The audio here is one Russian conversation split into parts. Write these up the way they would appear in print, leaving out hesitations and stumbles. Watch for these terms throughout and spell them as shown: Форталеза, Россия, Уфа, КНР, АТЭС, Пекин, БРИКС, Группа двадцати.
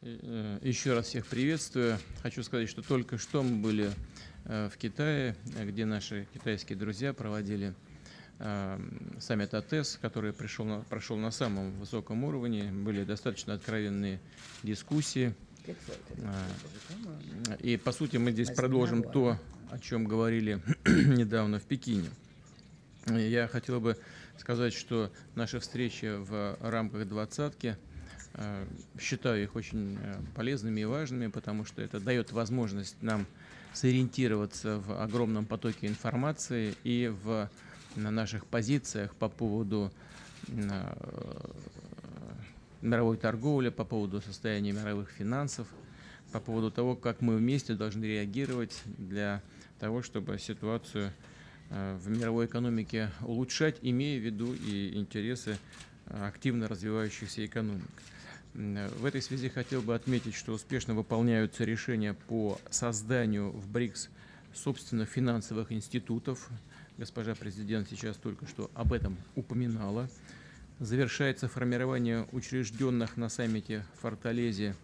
Еще раз всех приветствую. Хочу сказать, что только что мы были в Китае, где наши китайские друзья проводили саммит АТЭС, который прошел на самом высоком уровне. Были достаточно откровенные дискуссии. И, по сути, мы здесь продолжим то, о чем говорили недавно в Пекине. Я хотел бы сказать, что наши встречи в рамках «двадцатки», считаю их очень полезными и важными, потому что это дает возможность нам сориентироваться в огромном потоке информации и на наших позициях по поводу мировой торговли, по поводу состояния мировых финансов, по поводу того, как мы вместе должны реагировать для того, чтобы ситуацию в мировой экономике улучшать, имея в виду и интересы активно развивающихся экономик. В этой связи хотел бы отметить, что успешно выполняются решения по созданию в БРИКС собственных финансовых институтов. Госпожа президент сейчас только что об этом упоминала. Завершается формирование учрежденных на саммите в Форталезе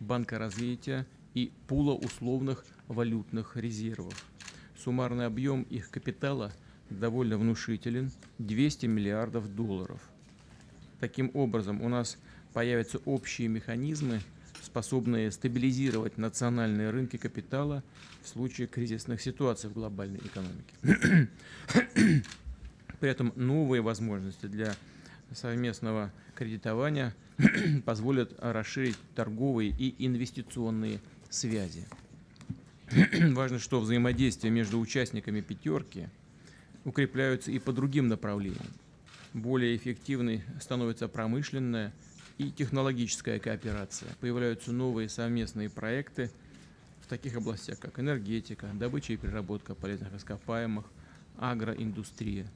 Банка развития и пула условных валютных резервов. Суммарный объем их капитала довольно внушителен – 200 миллиардов долларов. Таким образом, у нас появятся общие механизмы, способные стабилизировать национальные рынки капитала в случае кризисных ситуаций в глобальной экономике. При этом новые возможности для совместного кредитования позволят расширить торговые и инвестиционные связи. Важно, что взаимодействие между участниками «пятерки» укрепляются и по другим направлениям. Более эффективной становится промышленная и технологическая кооперация. Появляются новые совместные проекты в таких областях, как энергетика, добыча и переработка полезных ископаемых, агроиндустрия,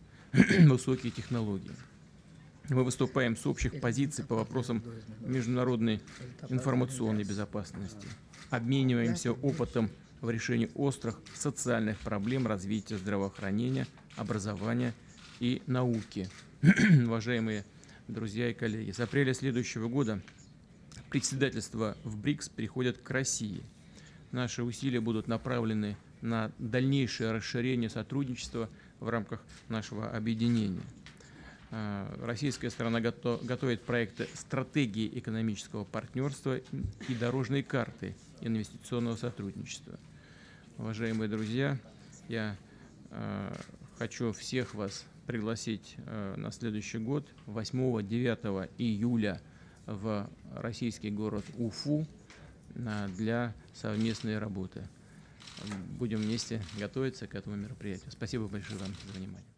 высокие технологии. Мы выступаем с общих позиций по вопросам международной информационной безопасности, обмениваемся опытом в решении острых социальных проблем развития здравоохранения, образования и науки. Уважаемые друзья и коллеги, с апреля следующего года председательство в БРИКС переходит к России. Наши усилия будут направлены на дальнейшее расширение сотрудничества в рамках нашего объединения. Российская сторона готовит проекты стратегии экономического партнерства и дорожной карты инвестиционного сотрудничества. Уважаемые друзья, я хочу всех вас пригласить на следующий год, 8-9 июля, в российский город Уфу для совместной работы. Будем вместе готовиться к этому мероприятию. Спасибо большое вам за внимание.